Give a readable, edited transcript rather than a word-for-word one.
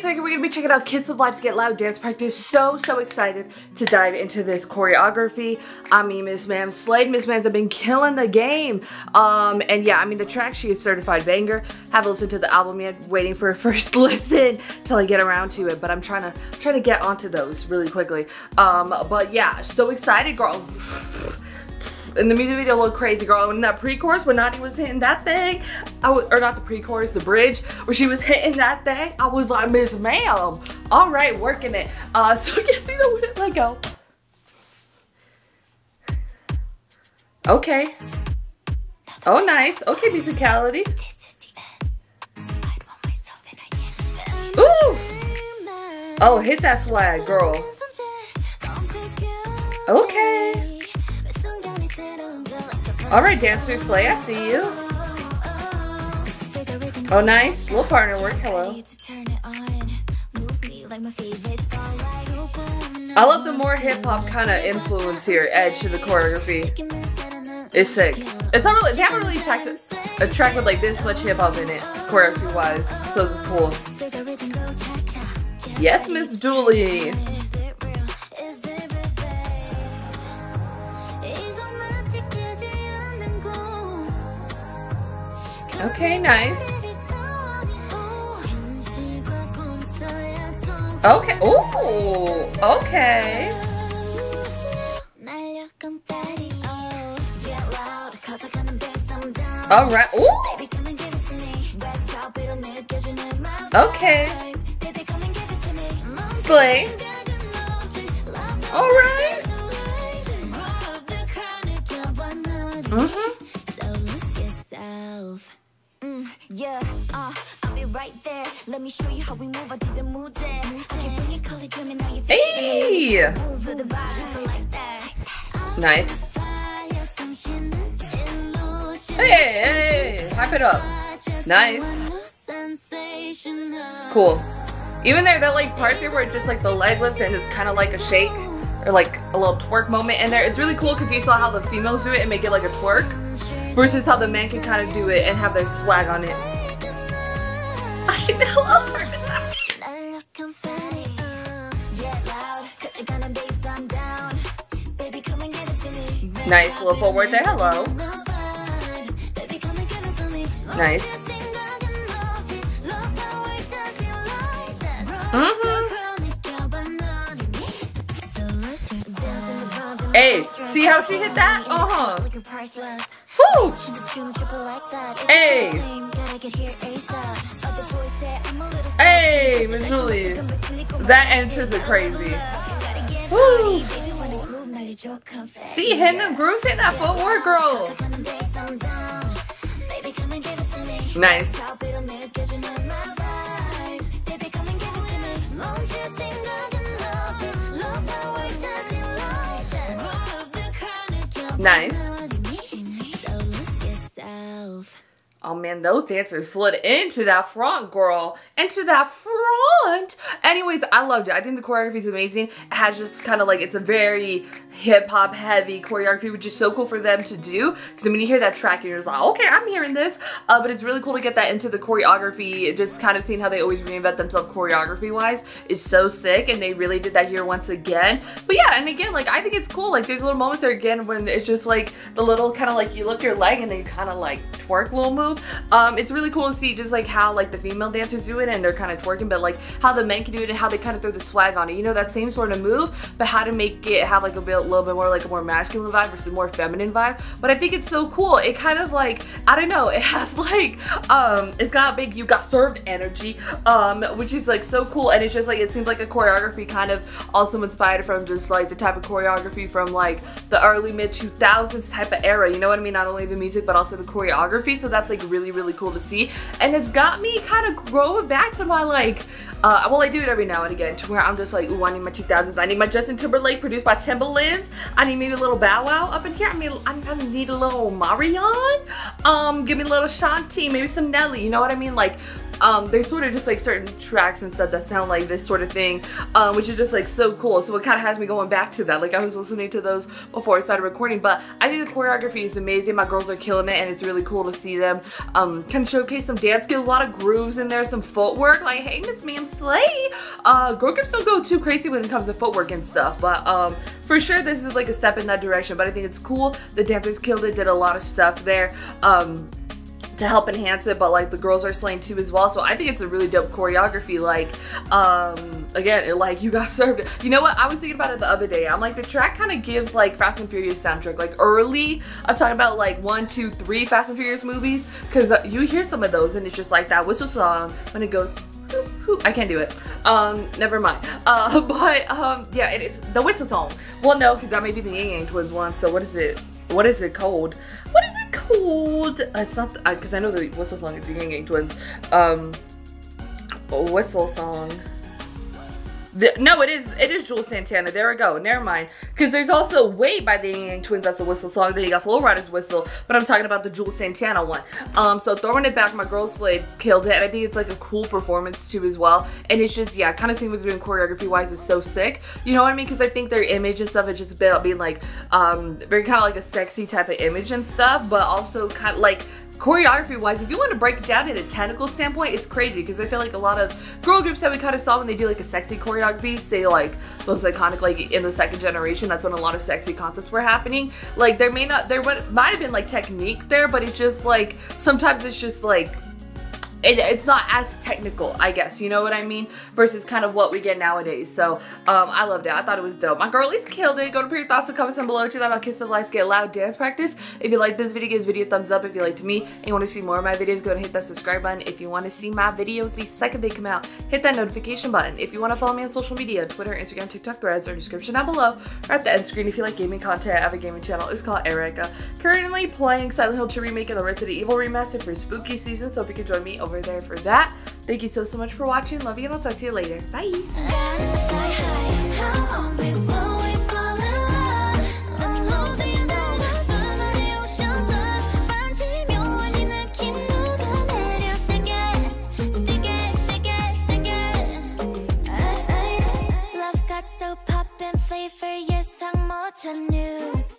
second, we're gonna be checking out Kiss of Life's Get Loud dance practice. So excited to dive into this choreography. I mean, Miss Ma'am slayed. Miss Ma'am's have been killing the game. And yeah, I mean, the track, she is certified banger. Haven't listened to the album yet, waiting for a first listen till I get around to it, but I'm trying to get onto those really quickly. But yeah, so excited, girl. And the music video looked crazy, girl. In that pre-chorus when Nani was hitting that thing, or not the pre-chorus, the bridge, where she was hitting that thing, I was like, Miss Ma'am, all right, working it. So I can see that wouldn't let go. Okay. Oh, nice. Okay, musicality. Ooh. Oh, hit that swag, girl. Okay. Alright, dancer, slay, I see you. Oh, nice. Little partner work, hello. I love the more hip-hop kind of influence here, edge to the choreography. It's sick. It's not really, they haven't really attacked a track with like this much hip-hop in it, choreography-wise, so this is cool. Yes, Miss Julie. Okay, nice. Okay, ooh, okay. All right, ooh. Okay. Slay. All right. Mm-hmm. Yeah, I'll be right there. Let me show you how we move. I didn't move there. I can bring your color dream and now you feel the vibe like that. Nice. Hey, hey, hype it up. Nice. Cool. Even there, that like part there where it's just like the leg lift and it's kind of like a shake or like a little twerk moment in there. It's really cool because you saw how the females do it and make it like a twerk. Versus how the men can kind of do it and have their swag on it. Oh, she did love her. Nice little forward there. Hello. Nice. Mm-hmm. Hey, see how she hit that? Uh-huh. Woo! Hey! Hey, Miss Julie. That entrance is crazy. Woo! See, hitting them grooves, hitting that footwork, girl. Nice. Nice. Oh man, those dancers slid into that front, girl. Into that front! Anyways, I loved it. I think the choreography is amazing. It has just kind of like, it's a very hip-hop heavy choreography, which is so cool for them to do. Because when you hear that track, you're just like, okay, I'm hearing this. But it's really cool to get that into the choreography. Just kind of seeing how they always reinvent themselves choreography-wise is so sick. And they really did that here once again. But yeah, and again, like, I think it's cool. Like, there's little moments there again when it's just like, the little kind of like, you lift your leg and then you kind of like twerk little move. It's really cool to see just like how like the female dancers do it and they're kind of twerking, but like how the men can do it and how they kind of throw the swag on it, you know, that same sort of move, but how to make it have like a little bit more like a more masculine vibe versus more feminine vibe. But I think it's so cool. It kind of like, I don't know, it has like it's got big you got served energy, which is like so cool. And it's just like, it seems like a choreography kind of also inspired from just like the type of choreography from like the early mid 2000s type of era, you know what I mean, not only the music but also the choreography. So that's like really cool to see, and it's got me kind of growing back to my like well, I do it every now and again to where I'm just like, ooh, I need my 2000s, I need my Justin Timberlake produced by Timberland, I need maybe a little Bow Wow up in here, I mean I probably need a little Marion, give me a little Shanti, maybe some Nelly, you know what I mean, like They sort of just like certain tracks and stuff that sound like this sort of thing, which is just like so cool. So it kind of has me going back to that. Like I was listening to those before I started recording, but I think the choreography is amazing. My girls are killing it, and it's really cool to see them kind of showcase some dance skills, a lot of grooves in there, some footwork. Like, hey, Miss Ma'am Slay. Girl groups don't go too crazy when it comes to footwork and stuff, but for sure this is like a step in that direction. But I think it's cool. The dancers killed it, did a lot of stuff there to help enhance it, but like the girls are slaying too as well. So I think it's a really dope choreography. Like again, it, like, you got served. You know what, I was thinking about it the other day. I'm like, the track kind of gives like Fast and Furious soundtrack, like early, I'm talking about like 1, 2, 3 Fast and Furious movies, because you hear some of those and it's just like that whistle song when it goes whoop, whoop. I can't do it, never mind, but yeah, it is the whistle song. Well, no, because that may be the Ying Yang Twins one. So what is it called? It's not, because I know the whistle song is the Ying Yang Twins. Whistle song. No, it is Juelz Santana. There we go. Never mind. Because there's also Wait by the Ying Yang Twins. That's a whistle song. Then you got Flow Rider's whistle. But I'm talking about the Juelz Santana one. So throwing it back, my girl Slade killed it. And I think it's like a cool performance too as well. And it's just, yeah, kind of seeing what they're doing choreography wise is so sick. You know what I mean? Because I think their image and stuff is just about being like, very kind of like a sexy type of image and stuff. But also kind of like, choreography wise, if you want to break it down at a technical standpoint, it's crazy, because I feel like a lot of girl groups that we kind of saw when they do like a sexy choreography, say like those iconic, like in the second generation, that's when a lot of sexy concepts were happening. Like there might have been like technique there, but it's just like sometimes it's just like it's not as technical, I guess, you know what I mean, versus kind of what we get nowadays. So I loved it. I thought it was dope. My girlies killed it. Go to put your thoughts and comments down below. Check out my Kiss of Life Get Loud dance practice. If you like this video, give this video a thumbs up. If you liked me and you want to see more of my videos, go ahead and hit that subscribe button. If you want to see my videos the second they come out, hit that notification button. If you want to follow me on social media, Twitter, Instagram, TikTok, Threads, or description down below, or at the end screen. If you like gaming content, I have a gaming channel. It's called Erica. Currently playing Silent Hill 2 Remake and the Resident Evil Remaster for spooky season, so if you can join me over there for that. Thank you so much for watching. Love you, and I'll talk to you later. Bye.